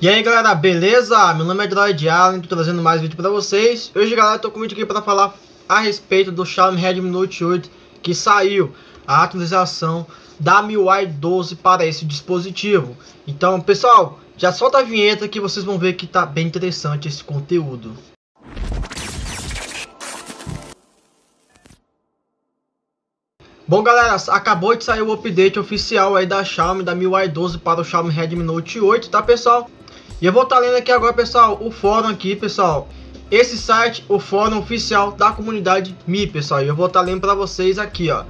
E aí galera, beleza? Meu nome é Droid Allen, tô trazendo mais vídeo pra vocês. Hoje galera, eu tô com um vídeo aqui pra falar a respeito do Xiaomi Redmi Note 8, que saiu a atualização da MIUI 12 para esse dispositivo. Então pessoal, já solta a vinheta que vocês vão ver que tá bem interessante esse conteúdo. Bom galera, acabou de sair o update oficial aí da Xiaomi, da MIUI 12 para o Xiaomi Redmi Note 8, tá pessoal? E eu vou estar lendo aqui agora, pessoal, o fórum aqui, pessoal. Esse site, o fórum oficial da comunidade Mi, pessoal. E eu vou estar lendo para vocês aqui, ó.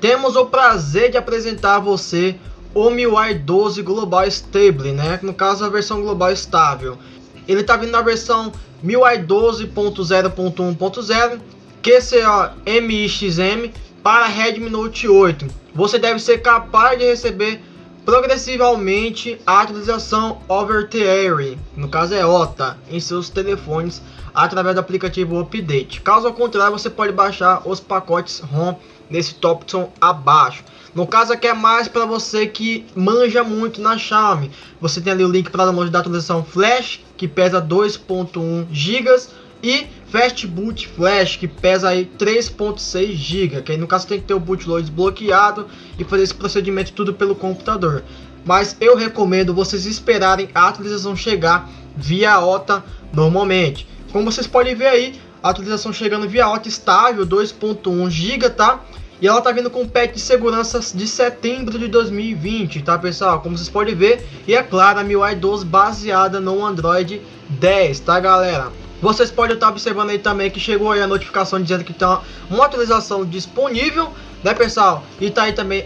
Temos o prazer de apresentar a você o MIUI 12 Global Stable, né? No caso, a versão global estável. Ele tá vindo na versão MIUI 12.0.1.0 QCO MIXM para Redmi Note 8. Você deve ser capaz de receber progressivamente a atualização over the air, no caso é OTA, em seus telefones através do aplicativo Update. Caso ao contrário, você pode baixar os pacotes ROM nesse top option abaixo. No caso aqui é mais para você que manja muito na Xiaomi. Você tem ali o link para download da atualização Flash, que pesa 2.1 GB, e Fastboot Flash, que pesa aí 3.6 GB, que aí no caso tem que ter o bootloader desbloqueado e fazer esse procedimento tudo pelo computador. Mas eu recomendo vocês esperarem a atualização chegar via OTA normalmente. Como vocês podem ver aí, a atualização chegando via OTA estável 2.1 GB, tá? E ela tá vindo com patch de segurança de setembro de 2020, tá pessoal? Como vocês podem ver, e é claro, a MIUI 12 baseada no Android 10, tá galera? Vocês podem estar observando aí também que chegou aí a notificação dizendo que tem uma atualização disponível, né pessoal? E tá aí também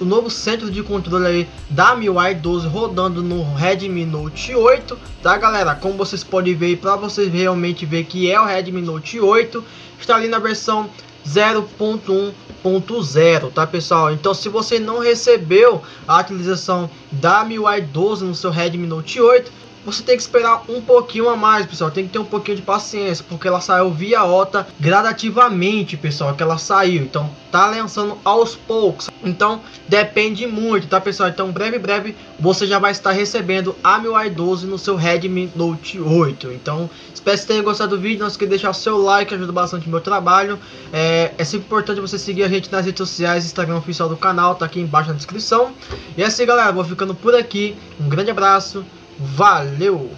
o novo centro de controle aí da MIUI 12 rodando no Redmi Note 8, tá galera? Como vocês podem ver, para vocês realmente ver que é o Redmi Note 8, está ali na versão 0.1.0, tá pessoal? Então se você não recebeu a atualização da MIUI 12 no seu Redmi Note 8, você tem que esperar um pouquinho a mais, pessoal. Tem que ter um pouquinho de paciência, porque ela saiu via OTA gradativamente, pessoal, que ela saiu. Então, tá lançando aos poucos. Então, depende muito, tá, pessoal? Então, breve, você já vai estar recebendo a MIUI 12 no seu Redmi Note 8. Então, espero que tenham gostado do vídeo. Não esqueça de deixar o seu like, ajuda bastante o meu trabalho. É sempre importante você seguir a gente nas redes sociais, Instagram oficial do canal, tá aqui embaixo na descrição. E é assim, galera, vou ficando por aqui. Um grande abraço. Valeu!